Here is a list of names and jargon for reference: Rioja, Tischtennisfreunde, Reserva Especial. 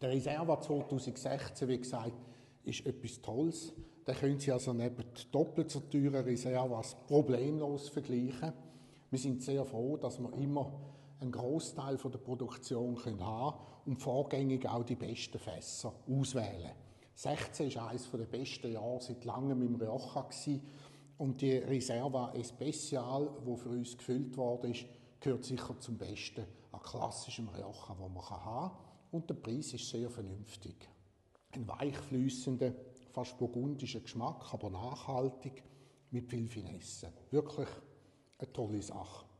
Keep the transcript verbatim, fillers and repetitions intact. Der Reserva zweitausendsechzehn, wie gesagt, ist etwas Tolles. Da können Sie also neben doppelt so teuren Reservas problemlos vergleichen. Wir sind sehr froh, dass wir immer einen Großteil der Produktion haben können und vorgängig auch die besten Fässer auswählen. sechzehn war eines der besten Jahre seit langem im Rioja. Und die Reserva Especial, die für uns gefüllt worden ist, gehört sicher zum Besten an klassischem Rioja, den man haben kann. Und der Preis ist sehr vernünftig. Ein weichflüssender, fast burgundischer Geschmack, aber nachhaltig, mit viel Finesse. Wirklich eine tolle Sache.